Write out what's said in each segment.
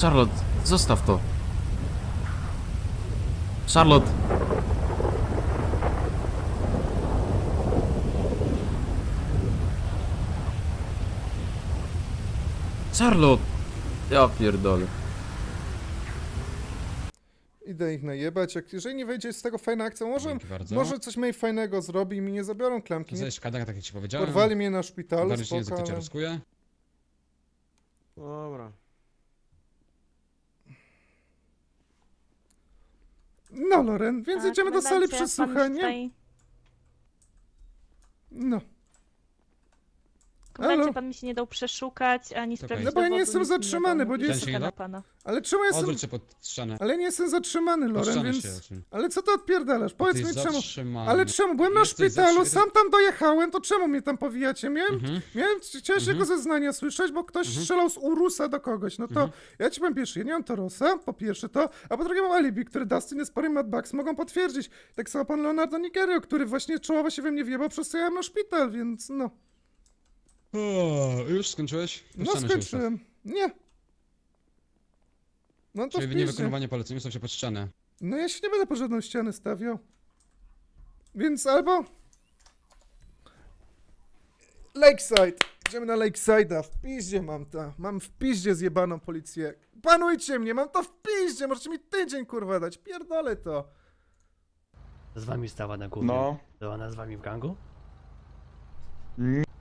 Charlotte, zostaw to. Charlotte. Charlotte. Ja pierdolę. Idę ich najebać, jak jeżeli nie wejdzie z tego fajna akcja, może coś mniej fajnego zrobi i mi nie zabiorą klamki. To jest szkoda, tak jak ci powiedziałem. Porwali mnie na szpitalu, spoko, ale... Dobra. No Loren, więc tak, idziemy do sali przesłuchania. No. Kochajcie, pan mi się nie dał przeszukać, ani sprawdzić. No bo ja nie jestem zatrzymany, bo nie jestem na pana. Ale czemu ja jestem... Ale nie jestem zatrzymany, Loren, więc... Ale co ty odpierdalasz? Powiedz mi czemu... Ale czemu? Byłem na szpitalu, sam tam dojechałem, to czemu mnie tam powijacie? Chciałeś jego zeznania słyszeć, bo ktoś strzelał z Urusa do kogoś. No to ja ci powiem pierwszy, ja nie mam Torosa, po pierwsze to, a po drugie mam alibi, które Dustin Spory i Matt Bucks mogą potwierdzić. Tak samo pan Leonardo Nigerio, który właśnie czołowo się we mnie wjebał, przez co ja na szpital, więc no... O, już skończyłeś? No skończyłem. Nie. No to czyli niewykonywanie poleceń są się pod ścianę. No ja się nie będę po żadną ścianę stawiał. Więc albo... Lakeside. Idziemy na Lakeside'a. W piździe mam ta. Mam w piździe zjebaną policję. Panujcie mnie, mam to w piździe. Możecie mi tydzień kurwa dać. Pierdolę to. Z wami stała na górze. No. Była ona z wami w gangu?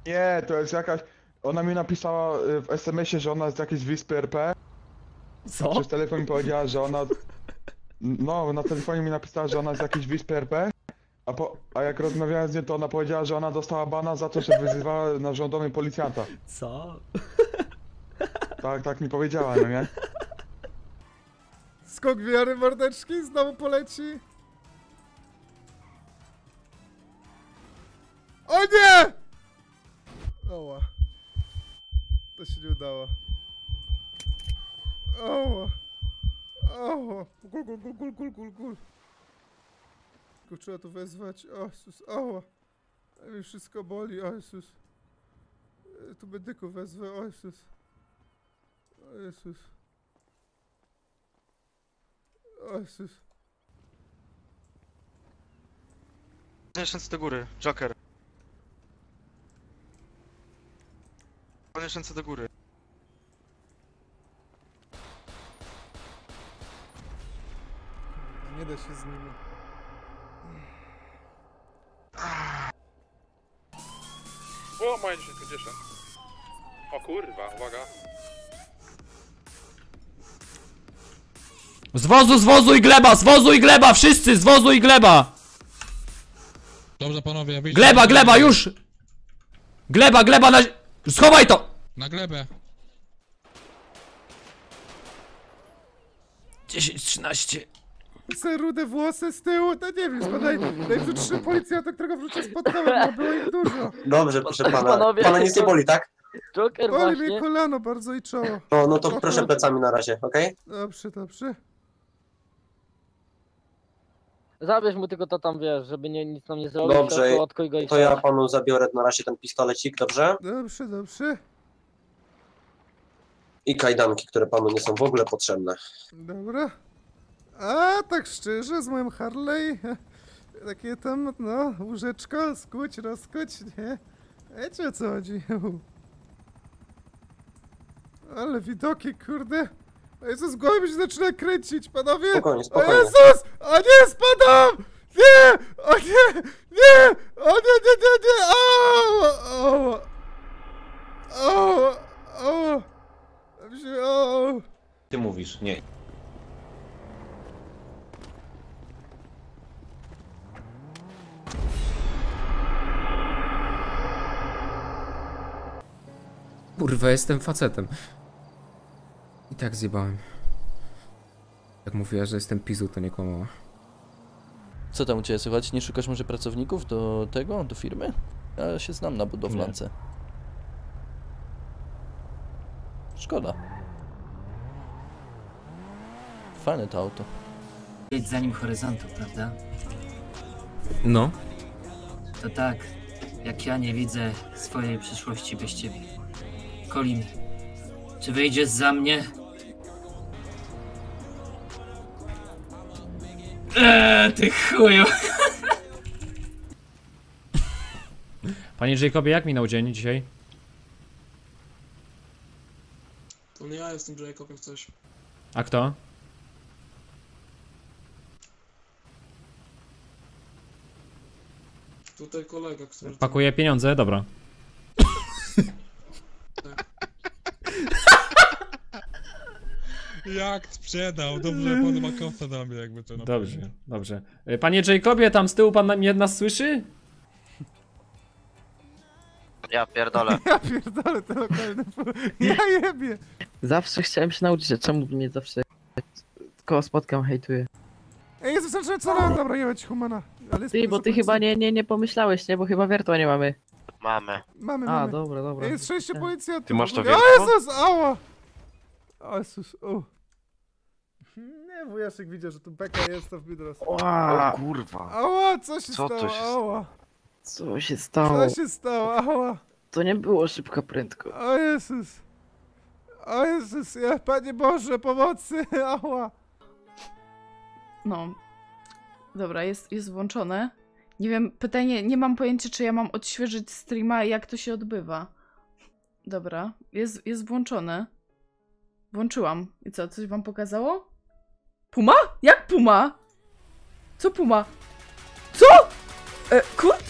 Nie, to jest jakaś... Ona mi napisała w SMS-ie, że ona jest jakiejś WISP-RP. Co? Przez telefon mi powiedziała, że ona... No, na telefonie mi napisała, że ona jest jakiejś WISP-RP. A jak rozmawiałem z nią, to ona powiedziała, że ona dostała bana za to, że wyzywała na żądanie policjanta. Co? Tak, tak mi powiedziała, no nie? Skok wiary, mordeczki, znowu poleci. O nie! Oła. To się nie udało. Oła. Oła. Gul, gul, gul, gul, gul, gul, gul. Tylko trzeba to wezwać. O Jezus, oła. Mi wszystko boli, o Jezus. Tu medyku wezwę, o Jezus. O Jezus. O Jezus. Zresztą do góry, Joker. Ręce do góry. Nie da się z nimi. O, moje 10-10. O kurwa, uwaga. Z wozu i gleba, z wozu i gleba, wszyscy z wozu i gleba. Dobrze panowie, ja wyjdę. Gleba, gleba, już! Gleba, gleba na... Schowaj to! Na glebę. 10-13. Te rude włosy z tyłu, to nie wiesz, bo najpierw 3 policjanta, którego wrzucę spotkałem, bo było ich dużo. Dobrze, proszę pana. Panowie, pana nic nie boli, tak? Joker boli właśnie. Mnie kolano bardzo i czoło. No, no to proszę plecami na razie, okej? Okay? Dobrze, dobrze. Zabierz mu tylko to tam, wiesz, żeby nic nam nie zrobić. Dobrze, go i to ja panu zabiorę na razie ten pistolecik, dobrze? Dobrze, dobrze. I kajdanki, które panu nie są w ogóle potrzebne. Dobra. A tak szczerze, z moim Harley, takie tam, no, łóżeczko, skuć, rozkuć, nie? Wiecie o co chodzi? Ale widoki, kurde. Jezus, głowa mi się zaczyna kręcić, panowie! Spokojnie, spokojnie. O Jezus! O nie, spadam! Nie! O nie! Nie! O nie, nie, nie, nie! O! O! O! O! Ty mówisz, nie. Kurwa, jestem facetem. I tak zjebałem. Jak mówiła, że jestem pizu, to nie kłamała. Co tam u ciebie słychać? Nie szukasz może pracowników do tego, do firmy? Ja się znam na budowlance. Nie. Szkoda. Fajne to auto. Jedź za nim horyzontu, prawda? No. To tak, jak ja nie widzę swojej przyszłości bez ciebie. Colin, czy wyjdziesz za mnie? Ty chuju. Panie Jacobie, jak minął dzień dzisiaj? To nie ja jestem Jacobiem coś. A kto? Tutaj kolega, który... Pakuje pieniądze? Dobra. Jak sprzedał? Dobrze, pan ma kofę na mnie, jakby to naprawdę. Dobrze, dobrze. Panie Jacobie, tam z tyłu pan mnie nas słyszy? Ja pierdolę. Ja pierdolę, to lokalne. Ja jebie. Zawsze chciałem się nauczyć, że czemu mnie zawsze koło spotkam hejtuje. Ej, Jezus, co? Dobra, nie być humana. Ty, bo ty chyba nie pomyślałeś, nie? Bo chyba wiertła nie mamy. Mamy. A, dobra. Ej, jest 6 policja. Ty masz to wiertło? O Jezus, ała! O Jezus, nie, wujaszek widział, że tu beka jest, to w bidros. O kurwa. Ała, co się stało? Ała. To nie było szybko, prędko. O Jezus, ja, Panie Boże, pomocy, ała. No. Dobra, jest włączone. Nie wiem, pytanie, nie mam pojęcia, czy ja mam odświeżyć streama i jak to się odbywa. Dobra, jest włączone. Włączyłam. I co, coś wam pokazało? PUMA? Jak PUMA? Co PUMA? Co? Kurde?